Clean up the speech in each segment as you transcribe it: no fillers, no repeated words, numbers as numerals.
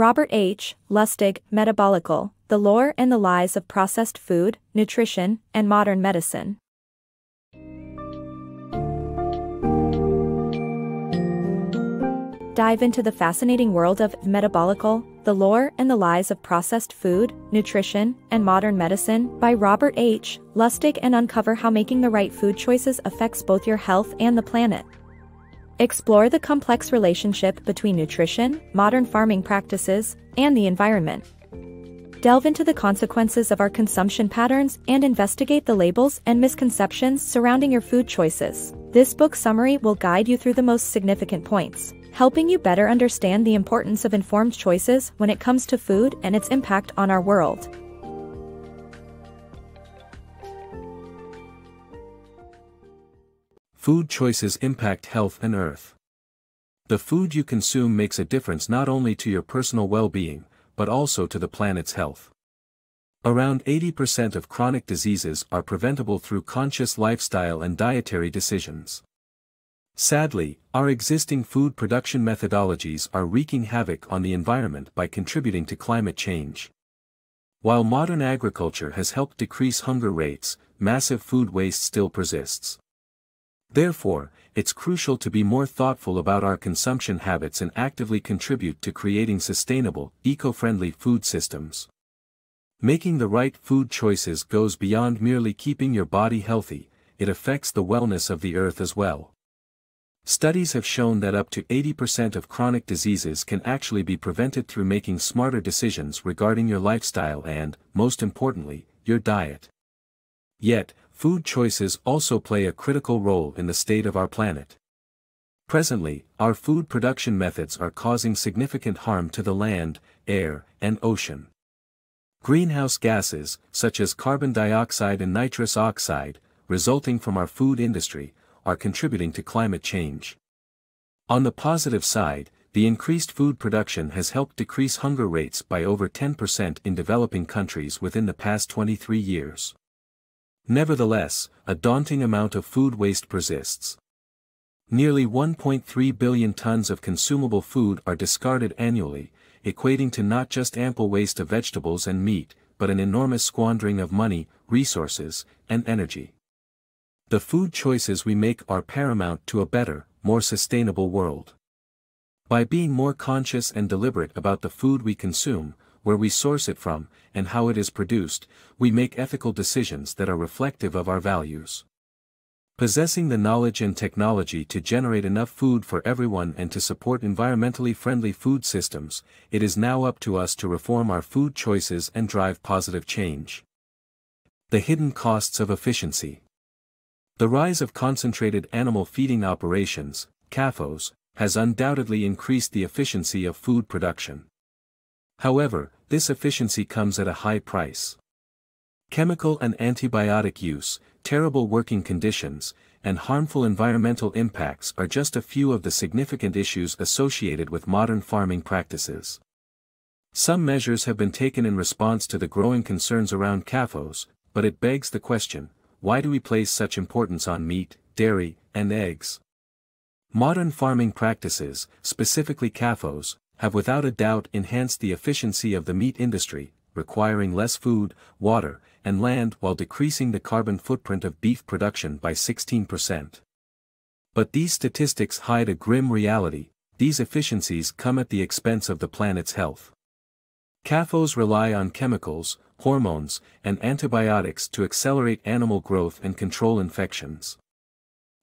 Robert H. Lustig, Metabolical, The Lore and the Lies of Processed Food, Nutrition, and Modern Medicine. Dive into the fascinating world of Metabolical, The Lore and the Lies of Processed Food, Nutrition, and Modern Medicine by Robert H. Lustig and uncover how making the right food choices affects both your health and the planet. Explore the complex relationship between nutrition, modern farming practices, and the environment. Delve into the consequences of our consumption patterns and investigate the labels and misconceptions surrounding your food choices. This book summary will guide you through the most significant points, helping you better understand the importance of informed choices when it comes to food and its impact on our world. Food choices impact health and earth. The food you consume makes a difference not only to your personal well-being, but also to the planet's health. Around 80% of chronic diseases are preventable through conscious lifestyle and dietary decisions. Sadly, our existing food production methodologies are wreaking havoc on the environment by contributing to climate change. While modern agriculture has helped decrease hunger rates, massive food waste still persists. Therefore, it's crucial to be more thoughtful about our consumption habits and actively contribute to creating sustainable, eco-friendly food systems. Making the right food choices goes beyond merely keeping your body healthy, it affects the wellness of the earth as well. Studies have shown that up to 80% of chronic diseases can actually be prevented through making smarter decisions regarding your lifestyle and, most importantly, your diet. Yet, food choices also play a critical role in the state of our planet. Presently, our food production methods are causing significant harm to the land, air, and ocean. Greenhouse gases, such as carbon dioxide and nitrous oxide, resulting from our food industry, are contributing to climate change. On the positive side, the increased food production has helped decrease hunger rates by over 10% in developing countries within the past 23 years. Nevertheless, a daunting amount of food waste persists. Nearly 1.3 billion tons of consumable food are discarded annually, equating to not just ample waste of vegetables and meat, but an enormous squandering of money, resources, and energy. The food choices we make are paramount to a better, more sustainable world. By being more conscious and deliberate about the food we consume, where we source it from, and how it is produced, we make ethical decisions that are reflective of our values. Possessing the knowledge and technology to generate enough food for everyone and to support environmentally friendly food systems, it is now up to us to reform our food choices and drive positive change. The hidden costs of efficiency. The rise of concentrated animal feeding operations, CAFOs, has undoubtedly increased the efficiency of food production. However, this efficiency comes at a high price. Chemical and antibiotic use, terrible working conditions, and harmful environmental impacts are just a few of the significant issues associated with modern farming practices. Some measures have been taken in response to the growing concerns around CAFOs, but it begs the question, why do we place such importance on meat, dairy, and eggs? Modern farming practices, specifically CAFOs, have without a doubt enhanced the efficiency of the meat industry, requiring less food, water, and land while decreasing the carbon footprint of beef production by 16%. But these statistics hide a grim reality: these efficiencies come at the expense of the planet's health. CAFOs rely on chemicals, hormones, and antibiotics to accelerate animal growth and control infections.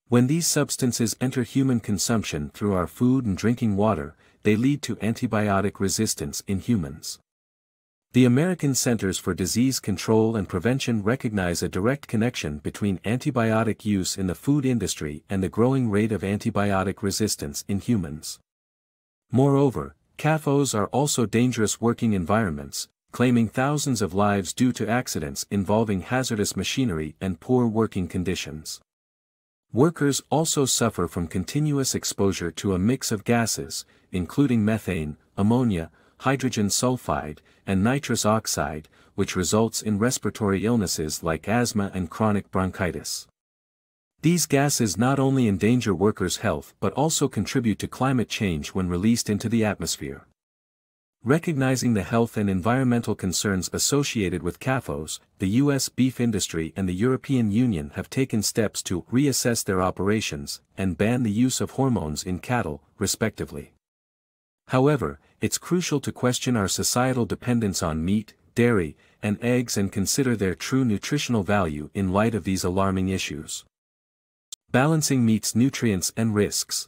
When these substances enter human consumption through our food and drinking water, they lead to antibiotic resistance in humans. The American Centers for Disease Control and Prevention recognize a direct connection between antibiotic use in the food industry and the growing rate of antibiotic resistance in humans. Moreover, CAFOs are also dangerous working environments, claiming thousands of lives due to accidents involving hazardous machinery and poor working conditions. Workers also suffer from continuous exposure to a mix of gases, including methane, ammonia, hydrogen sulfide, and nitrous oxide, which results in respiratory illnesses like asthma and chronic bronchitis. These gases not only endanger workers' health but also contribute to climate change when released into the atmosphere. Recognizing the health and environmental concerns associated with CAFOs, the U.S. beef industry and the European Union have taken steps to reassess their operations and ban the use of hormones in cattle, respectively. However, it's crucial to question our societal dependence on meat, dairy, and eggs and consider their true nutritional value in light of these alarming issues. Balancing meat's nutrients and risks.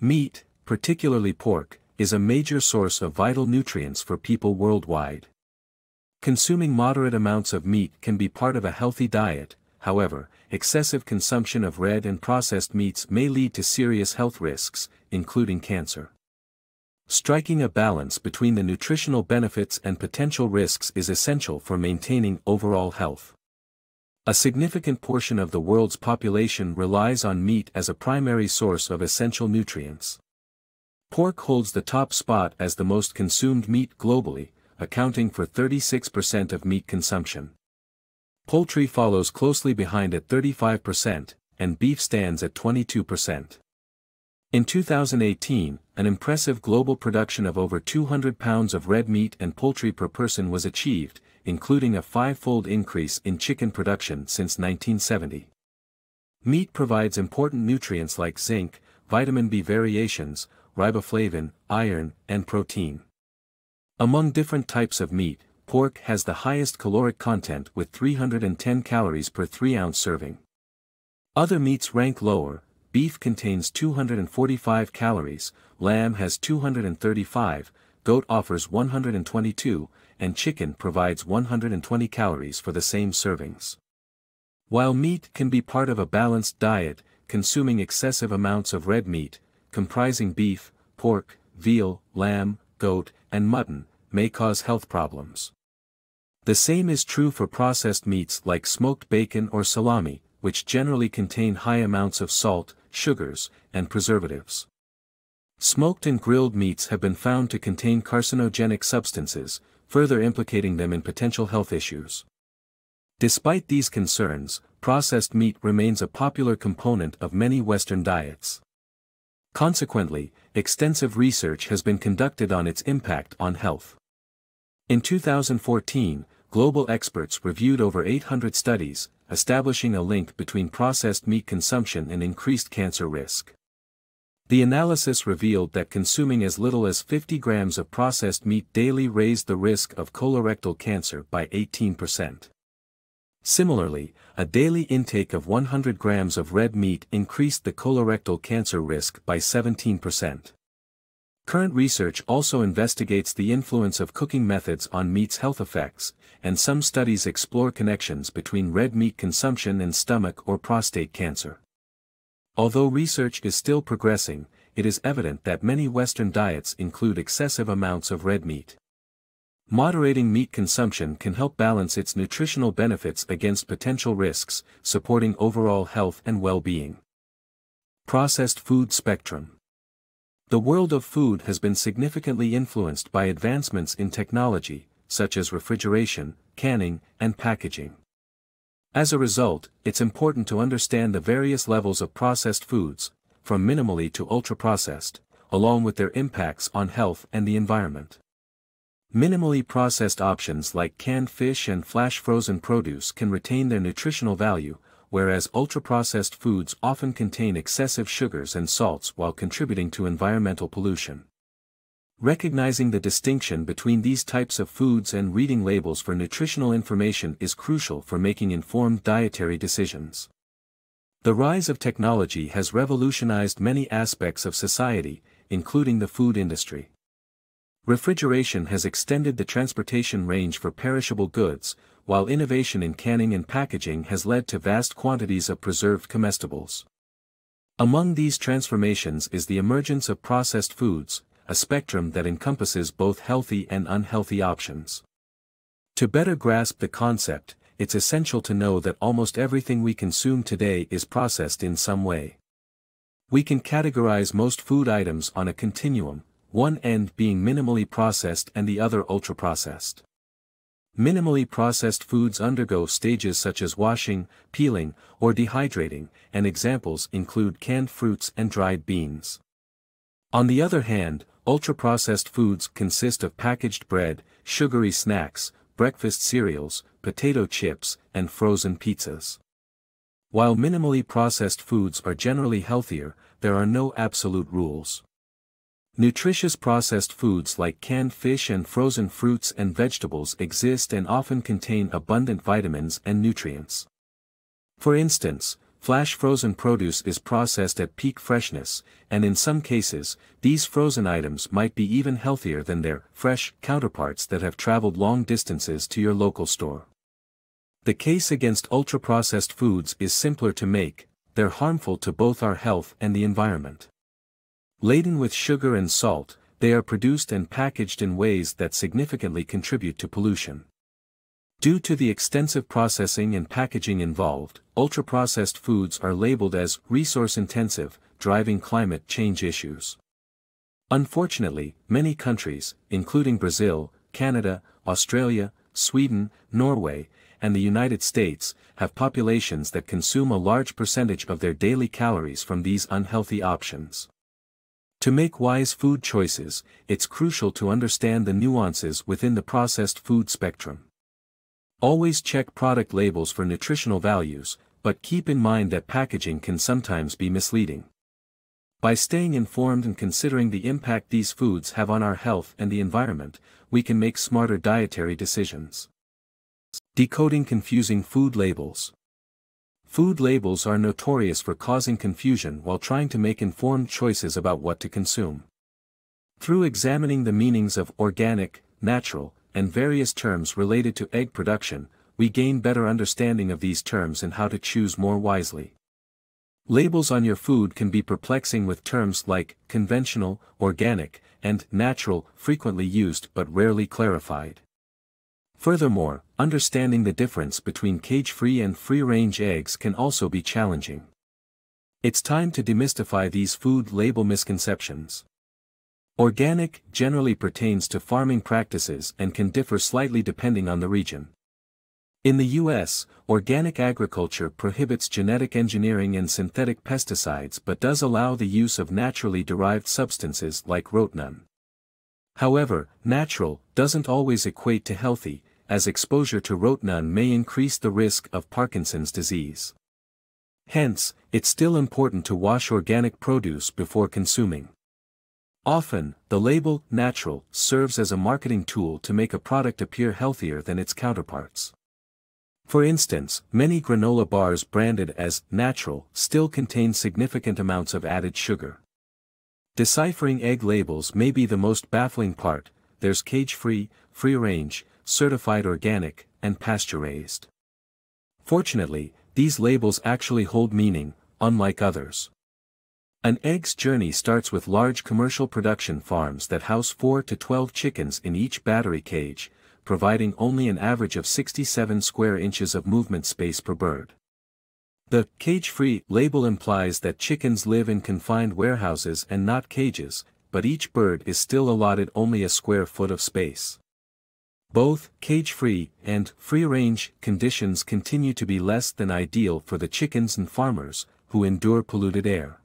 Meat, particularly pork, is a major source of vital nutrients for people worldwide. Consuming moderate amounts of meat can be part of a healthy diet. However, excessive consumption of red and processed meats may lead to serious health risks, including cancer. Striking a balance between the nutritional benefits and potential risks is essential for maintaining overall health. A significant portion of the world's population relies on meat as a primary source of essential nutrients. Pork holds the top spot as the most consumed meat globally, accounting for 36% of meat consumption. Poultry follows closely behind at 35%, and beef stands at 22%. In 2018, an impressive global production of over 200 pounds of red meat and poultry per person was achieved, including a five-fold increase in chicken production since 1970. Meat provides important nutrients like zinc, vitamin B variations, riboflavin, iron, and protein. Among different types of meat, pork has the highest caloric content with 310 calories per 3-ounce serving. Other meats rank lower. Beef contains 245 calories, lamb has 235, goat offers 122, and chicken provides 120 calories for the same servings. While meat can be part of a balanced diet, consuming excessive amounts of red meat, comprising beef, pork, veal, lamb, goat, and mutton, may cause health problems. The same is true for processed meats like smoked bacon or salami, which generally contain high amounts of salt, sugars, and preservatives. Smoked and grilled meats have been found to contain carcinogenic substances, further implicating them in potential health issues. Despite these concerns, processed meat remains a popular component of many Western diets. Consequently, extensive research has been conducted on its impact on health. In 2014, global experts reviewed over 800 studies, establishing a link between processed meat consumption and increased cancer risk. The analysis revealed that consuming as little as 50 grams of processed meat daily raised the risk of colorectal cancer by 18%. Similarly, a daily intake of 100 grams of red meat increased the colorectal cancer risk by 17%. Current research also investigates the influence of cooking methods on meat's health effects, and some studies explore connections between red meat consumption and stomach or prostate cancer. Although research is still progressing, it is evident that many Western diets include excessive amounts of red meat. Moderating meat consumption can help balance its nutritional benefits against potential risks, supporting overall health and well-being. Processed food spectrum. The world of food has been significantly influenced by advancements in technology, such as refrigeration, canning, and packaging. As a result, it's important to understand the various levels of processed foods, from minimally to ultra-processed, along with their impacts on health and the environment. Minimally processed options like canned fish and flash-frozen produce can retain their nutritional value, whereas ultra-processed foods often contain excessive sugars and salts while contributing to environmental pollution. Recognizing the distinction between these types of foods and reading labels for nutritional information is crucial for making informed dietary decisions. The rise of technology has revolutionized many aspects of society, including the food industry. Refrigeration has extended the transportation range for perishable goods, while innovation in canning and packaging has led to vast quantities of preserved comestibles. Among these transformations is the emergence of processed foods, a spectrum that encompasses both healthy and unhealthy options. To better grasp the concept, it's essential to know that almost everything we consume today is processed in some way. We can categorize most food items on a continuum, one end being minimally processed and the other ultra-processed. Minimally processed foods undergo stages such as washing, peeling, or dehydrating, and examples include canned fruits and dried beans. On the other hand, Ultra-processed foods consist of packaged bread, sugary snacks, breakfast cereals, potato chips, and frozen pizzas. While minimally processed foods are generally healthier, there are no absolute rules. Nutritious processed foods like canned fish and frozen fruits and vegetables exist and often contain abundant vitamins and nutrients. For instance, flash frozen produce is processed at peak freshness, and in some cases, these frozen items might be even healthier than their fresh counterparts that have traveled long distances to your local store. The case against ultra-processed foods is simpler to make, they're harmful to both our health and the environment. Laden with sugar and salt, they are produced and packaged in ways that significantly contribute to pollution. Due to the extensive processing and packaging involved, ultra-processed foods are labeled as resource-intensive, driving climate change issues. Unfortunately, many countries, including Brazil, Canada, Australia, Sweden, Norway, and the United States, have populations that consume a large percentage of their daily calories from these unhealthy options. To make wise food choices, it's crucial to understand the nuances within the processed food spectrum. Always check product labels for nutritional values, but keep in mind that packaging can sometimes be misleading. By staying informed and considering the impact these foods have on our health and the environment, we can make smarter dietary decisions. Decoding confusing food labels. Food labels are notorious for causing confusion while trying to make informed choices about what to consume. Through examining the meanings of organic, natural, and various terms related to egg production, we gain better understanding of these terms and how to choose more wisely. Labels on your food can be perplexing with terms like conventional, organic, and natural frequently used but rarely clarified. Furthermore, understanding the difference between cage-free and free-range eggs can also be challenging. It's time to demystify these food label misconceptions. Organic generally pertains to farming practices and can differ slightly depending on the region. In the U.S., organic agriculture prohibits genetic engineering and synthetic pesticides but does allow the use of naturally derived substances like rotenone. However, natural doesn't always equate to healthy, as exposure to rotenone may increase the risk of Parkinson's disease. Hence, it's still important to wash organic produce before consuming. Often, the label, natural, serves as a marketing tool to make a product appear healthier than its counterparts. For instance, many granola bars branded as natural still contain significant amounts of added sugar. Deciphering egg labels may be the most baffling part. There's cage-free, free-range, certified organic, and pasture-raised. Fortunately, these labels actually hold meaning, unlike others. An egg's journey starts with large commercial production farms that house 4 to 12 chickens in each battery cage, providing only an average of 67 square inches of movement space per bird. The cage-free label implies that chickens live in confined warehouses and not cages, but each bird is still allotted only a square foot of space. Both cage-free and free-range conditions continue to be less than ideal for the chickens and farmers, who endure polluted air.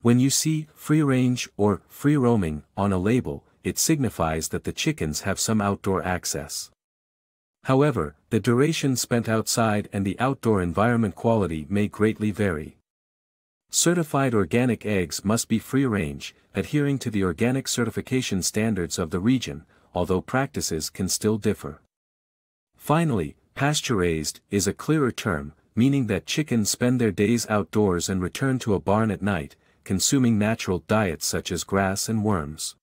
When you see free-range or free-roaming on a label, it signifies that the chickens have some outdoor access. However, the duration spent outside and the outdoor environment quality may greatly vary. Certified organic eggs must be free-range, adhering to the organic certification standards of the region, although practices can still differ. Finally, pasture-raised is a clearer term, meaning that chickens spend their days outdoors and return to a barn at night, consuming natural diets such as grass and worms.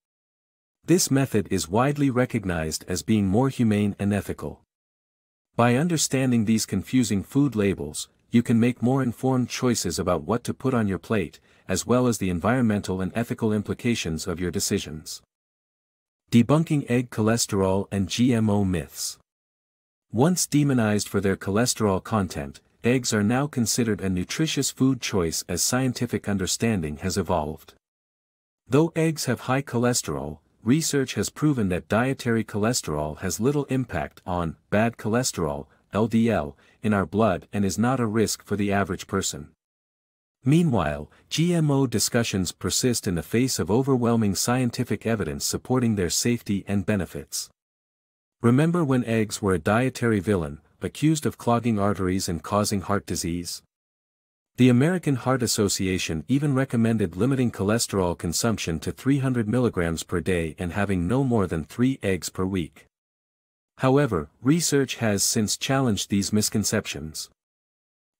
This method is widely recognized as being more humane and ethical. By understanding these confusing food labels, you can make more informed choices about what to put on your plate, as well as the environmental and ethical implications of your decisions. Debunking egg cholesterol and GMO myths. Once demonized for their cholesterol content, eggs are now considered a nutritious food choice as scientific understanding has evolved. Though eggs have high cholesterol, research has proven that dietary cholesterol has little impact on bad cholesterol, LDL, in our blood and is not a risk for the average person. Meanwhile, GMO discussions persist in the face of overwhelming scientific evidence supporting their safety and benefits. Remember when eggs were a dietary villain, accused of clogging arteries and causing heart disease? The American Heart Association even recommended limiting cholesterol consumption to 300 mg per day and having no more than 3 eggs per week. However, research has since challenged these misconceptions.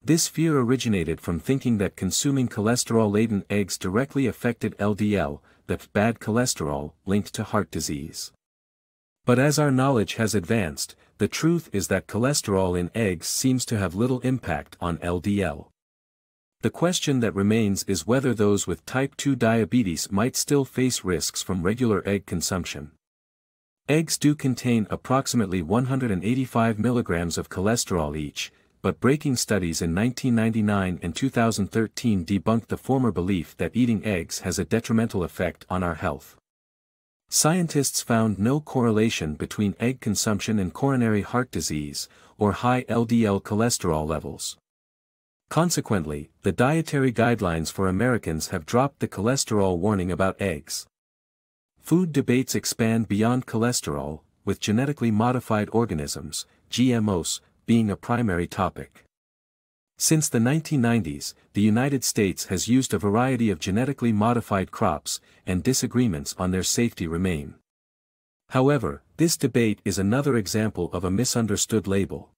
This fear originated from thinking that consuming cholesterol-laden eggs directly affected LDL, the bad cholesterol, linked to heart disease. But as our knowledge has advanced, the truth is that cholesterol in eggs seems to have little impact on LDL. The question that remains is whether those with type 2 diabetes might still face risks from regular egg consumption. Eggs do contain approximately 185 mg of cholesterol each, but breaking studies in 1999 and 2013 debunked the former belief that eating eggs has a detrimental effect on our health. Scientists found no correlation between egg consumption and coronary heart disease, or high LDL cholesterol levels. Consequently, the dietary guidelines for Americans have dropped the cholesterol warning about eggs. Food debates expand beyond cholesterol, with genetically modified organisms, GMOs, being a primary topic. Since the 1990s, the United States has used a variety of genetically modified crops, and disagreements on their safety remain. However, this debate is another example of a misunderstood label.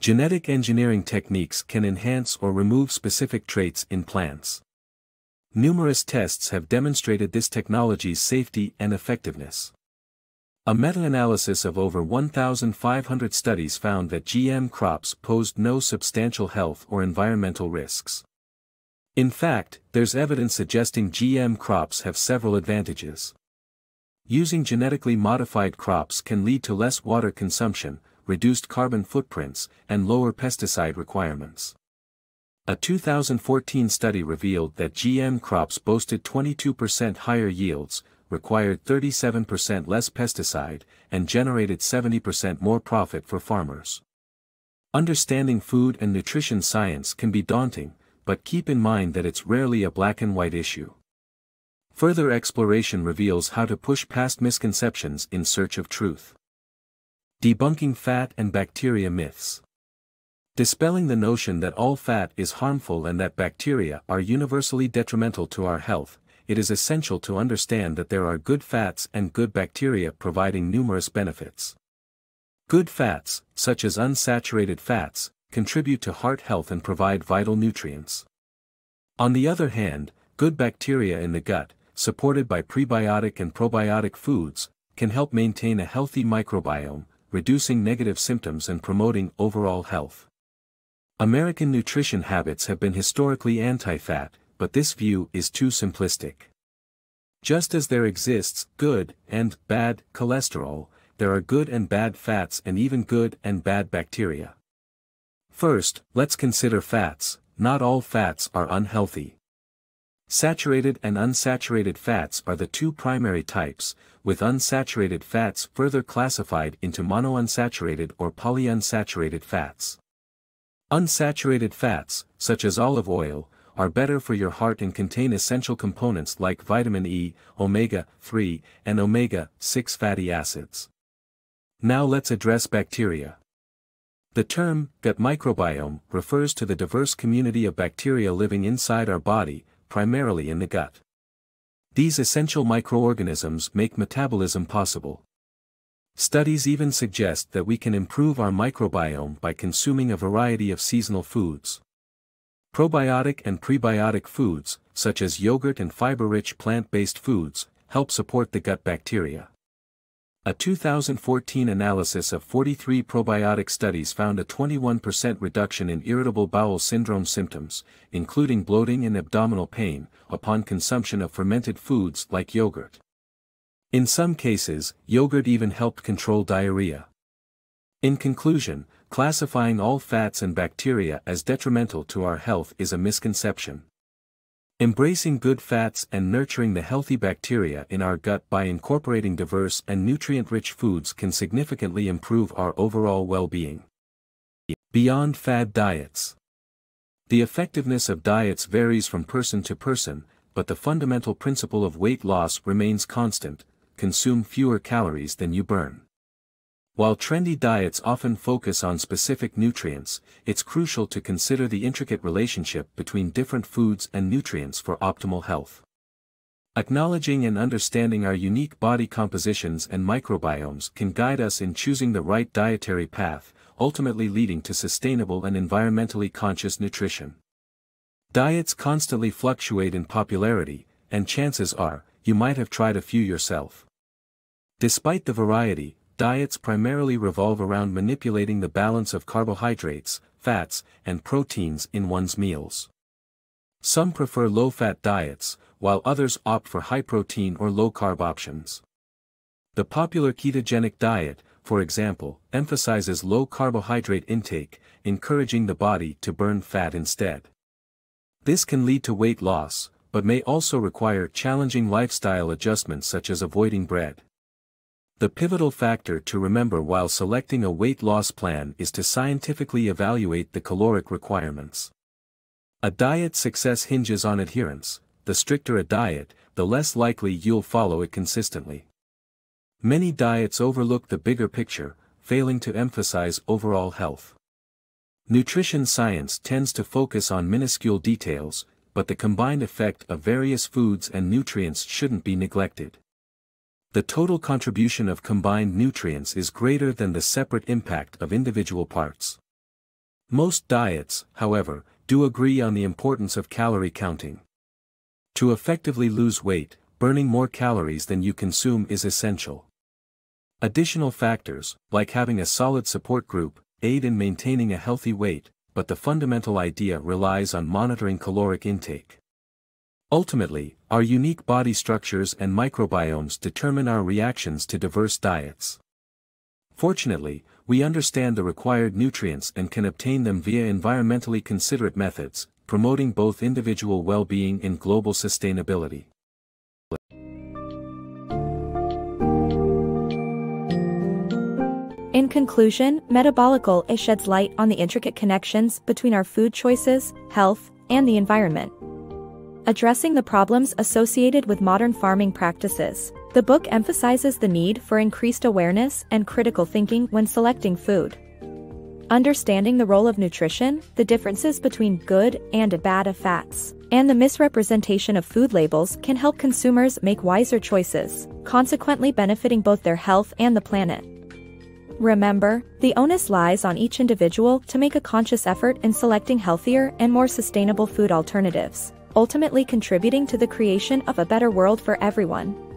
Genetic engineering techniques can enhance or remove specific traits in plants. Numerous tests have demonstrated this technology's safety and effectiveness. A meta-analysis of over 1,500 studies found that GM crops posed no substantial health or environmental risks. In fact, there's evidence suggesting GM crops have several advantages. Using genetically modified crops can lead to less water consumption, reduced carbon footprints, and lower pesticide requirements. A 2014 study revealed that GM crops boasted 22% higher yields, required 37% less pesticide, and generated 70% more profit for farmers. Understanding food and nutrition science can be daunting, but keep in mind that it's rarely a black and white issue. Further exploration reveals how to push past misconceptions in search of truth. Debunking fat and bacteria myths. Dispelling the notion that all fat is harmful and that bacteria are universally detrimental to our health, it is essential to understand that there are good fats and good bacteria providing numerous benefits. Good fats, such as unsaturated fats, contribute to heart health and provide vital nutrients. On the other hand, good bacteria in the gut, supported by prebiotic and probiotic foods, can help maintain a healthy microbiome, reducing negative symptoms and promoting overall health. American nutrition habits have been historically anti-fat, but this view is too simplistic. Just as there exists good and bad cholesterol, there are good and bad fats and even good and bad bacteria. First, let's consider fats. Not all fats are unhealthy. Saturated and unsaturated fats are the two primary types, with unsaturated fats further classified into monounsaturated or polyunsaturated fats. Unsaturated fats, such as olive oil, are better for your heart and contain essential components like vitamin E, omega-3, and omega-6 fatty acids. Now let's address bacteria. The term, gut microbiome, refers to the diverse community of bacteria living inside our body, primarily in the gut. These essential microorganisms make metabolism possible. Studies even suggest that we can improve our microbiome by consuming a variety of seasonal foods. Probiotic and prebiotic foods, such as yogurt and fiber-rich plant-based foods, help support the gut bacteria. A 2014 analysis of 43 probiotic studies found a 21% reduction in irritable bowel syndrome symptoms, including bloating and abdominal pain, upon consumption of fermented foods like yogurt. In some cases, yogurt even helped control diarrhea. In conclusion, classifying all fats and bacteria as detrimental to our health is a misconception. Embracing good fats and nurturing the healthy bacteria in our gut by incorporating diverse and nutrient-rich foods can significantly improve our overall well-being. Beyond fad diets. The effectiveness of diets varies from person to person, but the fundamental principle of weight loss remains constant: consume fewer calories than you burn. While trendy diets often focus on specific nutrients, it's crucial to consider the intricate relationship between different foods and nutrients for optimal health. Acknowledging and understanding our unique body compositions and microbiomes can guide us in choosing the right dietary path, ultimately leading to sustainable and environmentally conscious nutrition. Diets constantly fluctuate in popularity, and chances are, you might have tried a few yourself. Despite the variety, diets primarily revolve around manipulating the balance of carbohydrates, fats, and proteins in one's meals. Some prefer low-fat diets, while others opt for high-protein or low-carb options. The popular ketogenic diet, for example, emphasizes low carbohydrate intake, encouraging the body to burn fat instead. This can lead to weight loss, but may also require challenging lifestyle adjustments such as avoiding bread. The pivotal factor to remember while selecting a weight loss plan is to scientifically evaluate the caloric requirements. A diet's success hinges on adherence. The stricter a diet, the less likely you'll follow it consistently. Many diets overlook the bigger picture, failing to emphasize overall health. Nutrition science tends to focus on minuscule details, but the combined effect of various foods and nutrients shouldn't be neglected. The total contribution of combined nutrients is greater than the separate impact of individual parts. Most diets, however, do agree on the importance of calorie counting. To effectively lose weight, burning more calories than you consume is essential. Additional factors, like having a solid support group, aid in maintaining a healthy weight, but the fundamental idea relies on monitoring caloric intake. Ultimately, our unique body structures and microbiomes determine our reactions to diverse diets. Fortunately, we understand the required nutrients and can obtain them via environmentally considerate methods, promoting both individual well-being and global sustainability. In conclusion, Metabolical sheds light on the intricate connections between our food choices, health, and the environment. Addressing the problems associated with modern farming practices, the book emphasizes the need for increased awareness and critical thinking when selecting food. Understanding the role of nutrition, the differences between good and bad fats, and the misrepresentation of food labels can help consumers make wiser choices, consequently benefiting both their health and the planet. Remember, the onus lies on each individual to make a conscious effort in selecting healthier and more sustainable food alternatives, ultimately contributing to the creation of a better world for everyone.